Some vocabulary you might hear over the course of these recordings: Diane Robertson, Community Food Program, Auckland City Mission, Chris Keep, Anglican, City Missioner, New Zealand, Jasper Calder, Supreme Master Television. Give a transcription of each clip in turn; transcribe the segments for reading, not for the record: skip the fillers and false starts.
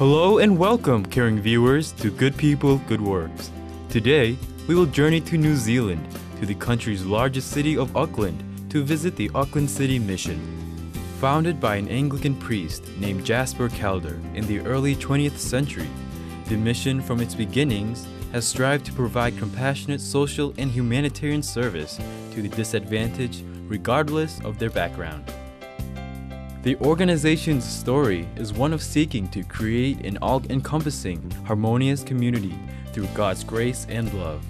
Hello and welcome, caring viewers, to Good People, Good Works. Today, we will journey to New Zealand, to the country's largest city of Auckland, to visit the Auckland City Mission. Founded by an Anglican priest named Jasper Calder in the early 20th century, the mission from its beginnings has strived to provide compassionate social and humanitarian service to the disadvantaged, regardless of their background. The organization's story is one of seeking to create an all-encompassing, harmonious community through God's grace and love.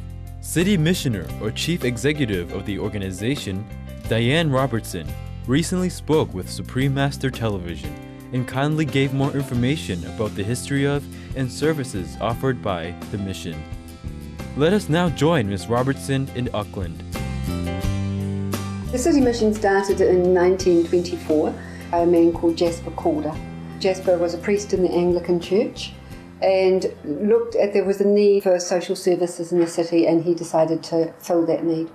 City Missioner or Chief Executive of the organization, Diane Robertson, recently spoke with Supreme Master Television and kindly gave more information about the history of and services offered by the mission. Let us now join Ms. Robertson in Auckland. The City Mission started in 1924. A man called Jasper Calder. Jasper was a priest in the Anglican Church and looked at there was a need for social services in the city, and he decided to fill that need.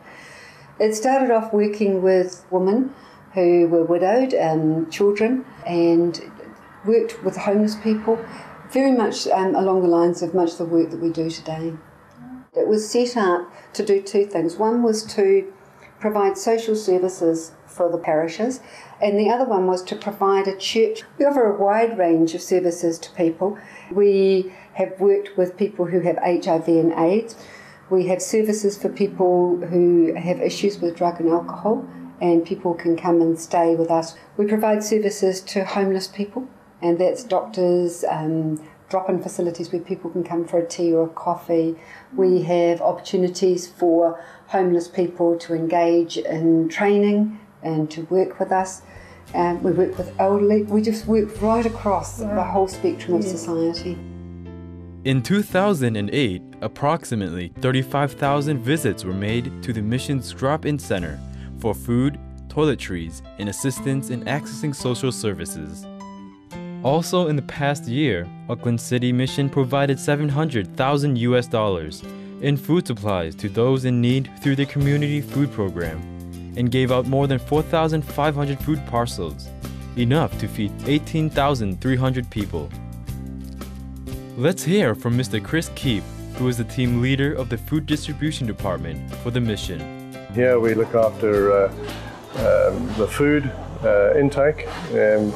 It started off working with women who were widowed, children, and worked with homeless people, very much along the lines of much of the work that we do today. It was set up to do two things. One was to provide social services for the parishes, and the other one was to provide a church. We offer a wide range of services to people. We have worked with people who have HIV and AIDS. We have services for people who have issues with drug and alcohol, and people can come and stay with us. We provide services to homeless people, and that's doctors, drop-in facilities where people can come for a tea or a coffee. We have opportunities for homeless people to engage in training and to work with us. We work with elderly. We just work right across the whole spectrum of society. In 2008, approximately 35,000 visits were made to the mission's drop-in center for food, toiletries, and assistance in accessing social services. Also in the past year, Auckland City Mission provided $700,000 in food supplies to those in need through the community food program, and gave out more than 4,500 food parcels, enough to feed 18,300 people. Let's hear from Mr. Chris Keep, who is the team leader of the food distribution department for the mission. Here we look after the food intake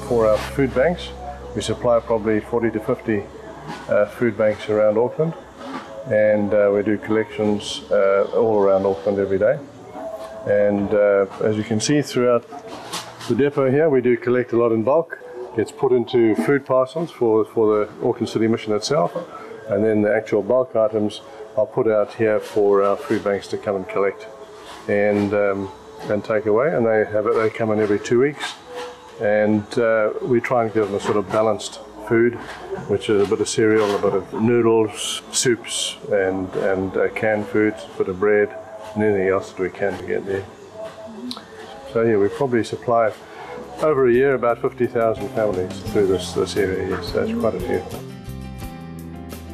for our food banks. We supply probably 40 to 50 food banks around Auckland, and we do collections all around Auckland every day. And as you can see throughout the depot here, we do collect a lot in bulk. It's put into food parcels for the Auckland City Mission itself, and then the actual bulk items are put out here for our food banks to come and collect and take away, and they come in every 2 weeks, and we try and give them a sort of balanced food, which is a bit of cereal, a bit of noodles, soups, and canned foods, a bit of bread, and anything else that we can to get there. So yeah, we probably supply over a year about 50,000 families through this area here, so that's quite a few.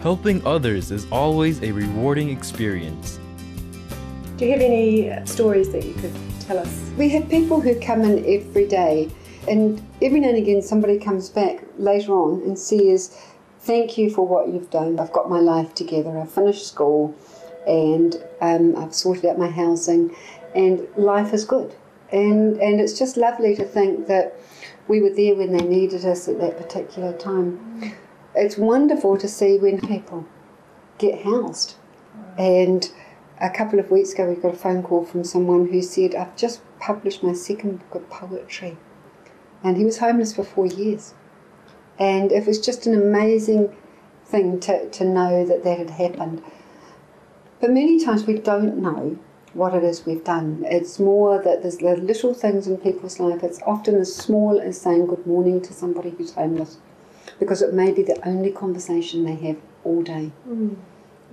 Helping others is always a rewarding experience. Do you have any stories that you could tell us? We have people who come in every day, and every now and again somebody comes back later on and says, "Thank you for what you've done. I've got my life together. I've finished school, and I've sorted out my housing, and life is good." And it's just lovely to think that we were there when they needed us at that particular time. It's wonderful to see when people get housed. And a couple of weeks ago we got a phone call from someone who said, "I've just published my second book of poetry." And he was homeless for 4 years. And it was just an amazing thing to know that that had happened. But many times we don't know what it is we've done. It's more that there's the little things in people's life. It's often as small as saying good morning to somebody who's homeless, because it may be the only conversation they have all day.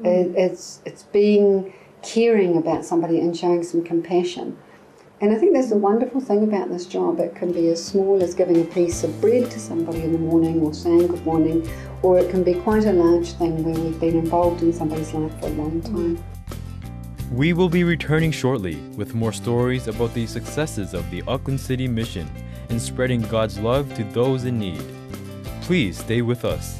It's being caring about somebody and showing some compassion. And I think that's the wonderful thing about this job. It can be as small as giving a piece of bread to somebody in the morning or saying good morning, or it can be quite a large thing where we've been involved in somebody's life for a long time. We will be returning shortly with more stories about the successes of the Auckland City Mission and spreading God's love to those in need. Please stay with us.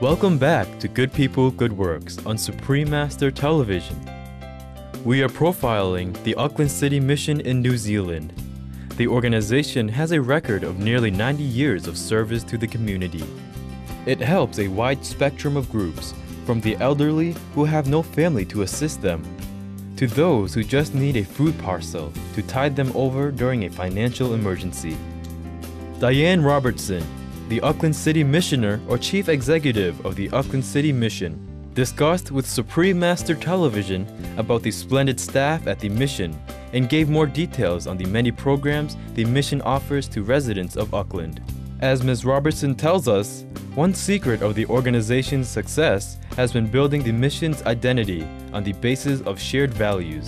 Welcome back to Good People, Good Works on Supreme Master Television. We are profiling the Auckland City Mission in New Zealand. The organization has a record of nearly 90 years of service to the community. It helps a wide spectrum of groups, from the elderly who have no family to assist them, to those who just need a food parcel to tide them over during a financial emergency. Diane Robertson, the Auckland City Missioner or Chief Executive of the Auckland City Mission, discussed with Supreme Master Television about the splendid staff at the Mission and gave more details on the many programs the Mission offers to residents of Auckland. As Ms. Robertson tells us, one secret of the organization's success has been building the Mission's identity on the basis of shared values.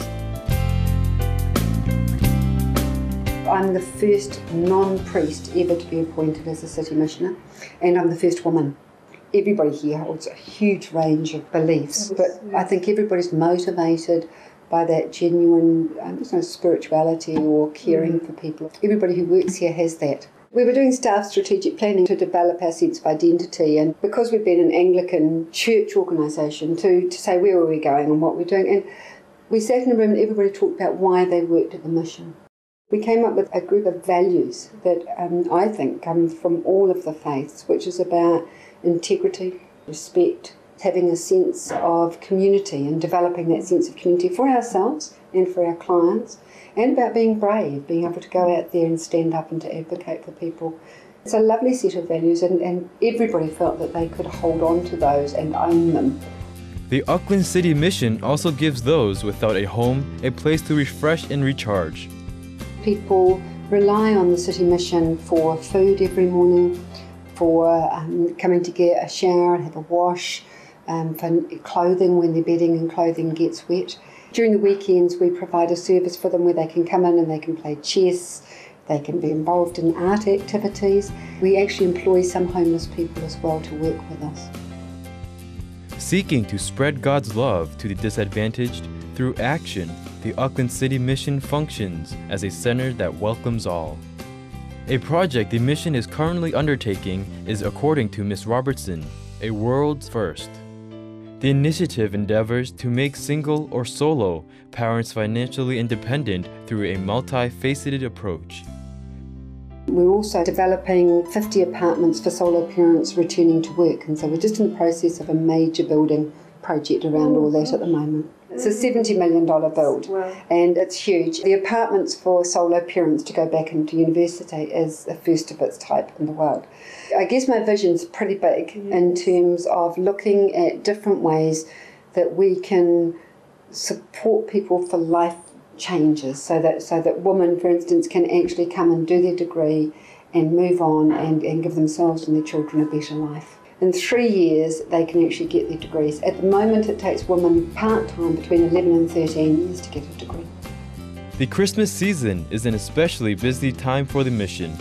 I'm the first non-priest ever to be appointed as a city missioner, and I'm the first woman. Everybody here holds a huge range of beliefs, but I think everybody's motivated by that genuine spirituality or caring for people. Everybody who works here has that. We were doing staff strategic planning to develop our sense of identity, and because we've been an Anglican church organisation, to say where were we going and what we're doing, and we sat in a room and everybody talked about why they worked at the Mission. We came up with a group of values that I think come from all of the faiths, which is about integrity, respect, having a sense of community and developing that sense of community for ourselves and for our clients, and about being brave, being able to go out there and stand up and to advocate for people. It's a lovely set of values, and everybody felt that they could hold on to those and own them. The Auckland City Mission also gives those without a home a place to refresh and recharge. People rely on the City Mission for food every morning, for coming to get a shower and have a wash, for clothing when their bedding and clothing gets wet. During the weekends we provide a service for them where they can come in and they can play chess, they can be involved in art activities. We actually employ some homeless people as well to work with us. Seeking to spread God's love to the disadvantaged through action, the Auckland City Mission functions as a center that welcomes all. A project the Mission is currently undertaking is, according to Ms. Robertson, a world's first. The initiative endeavors to make single or solo parents financially independent through a multifaceted approach. We're also developing 50 apartments for solo parents returning to work, and so we're just in the process of a major building project around all that at the moment. It's a $70 million build, and it's huge. The apartments for solo parents to go back into university is the first of its type in the world. I guess my vision's pretty big in terms of looking at different ways that we can support people for life changes, so that women, for instance, can actually come and do their degree and move on and give themselves and their children a better life. In 3 years, they can actually get their degrees. At the moment, it takes women part-time between 11 and 13 years to get a degree. The Christmas season is an especially busy time for the Mission.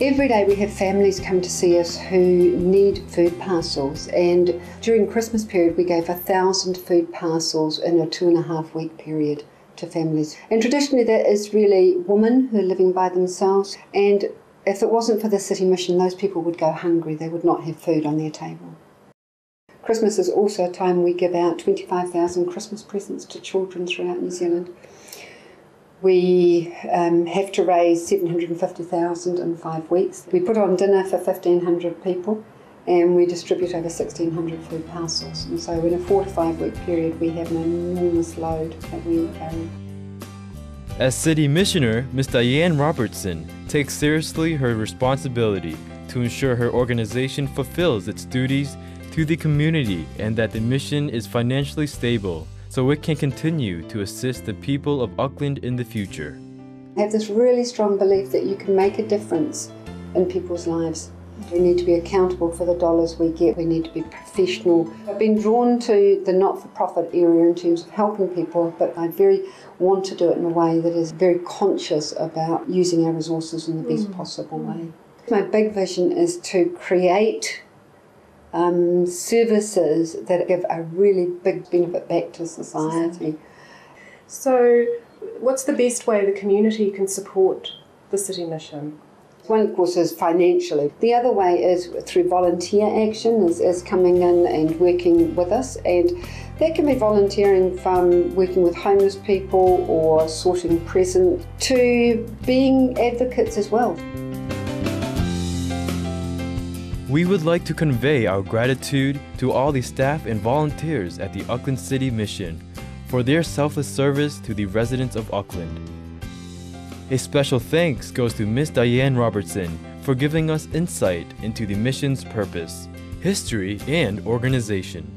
Every day we have families come to see us who need food parcels, and during Christmas period we gave 1,000 food parcels in a 2.5 week period to families. And traditionally that is really women who are living by themselves, and if it wasn't for the City Mission, those people would go hungry. They would not have food on their table. Christmas is also a time we give out 25,000 Christmas presents to children throughout New Zealand. We have to raise $750,000 in 5 weeks. We put on dinner for 1,500 people, and we distribute over 1,600 food parcels. And so in a 4 to 5 week period, we have an enormous load that we carry. As City Missioner, Ms. Diane Robertson takes seriously her responsibility to ensure her organization fulfills its duties to the community and that the Mission is financially stable so it can continue to assist the people of Auckland in the future. I have this really strong belief that you can make a difference in people's lives. We need to be accountable for the dollars we get. We need to be professional. I've been drawn to the not-for-profit area in terms of helping people, but I very want to do it in a way that is very conscious about using our resources in the best possible way. My big vision is to create services that give a really big benefit back to society. So what's the best way the community can support the City Mission? One, of course, is financially. The other way is through volunteer action, is coming in and working with us. And that can be volunteering from working with homeless people or sorting presents to being advocates as well. We would like to convey our gratitude to all the staff and volunteers at the Auckland City Mission for their selfless service to the residents of Auckland. A special thanks goes to Ms. Diane Robertson for giving us insight into the mission's purpose, history, and organization.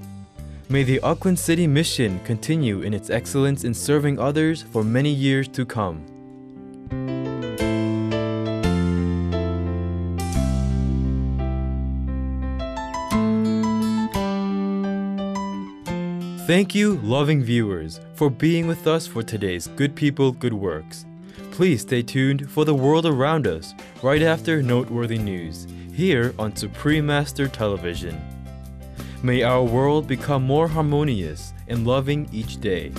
May the Auckland City Mission continue in its excellence in serving others for many years to come. Thank you, loving viewers, for being with us for today's Good People, Good Works. Please stay tuned for the world around us right after noteworthy news here on Supreme Master Television. May our world become more harmonious and loving each day.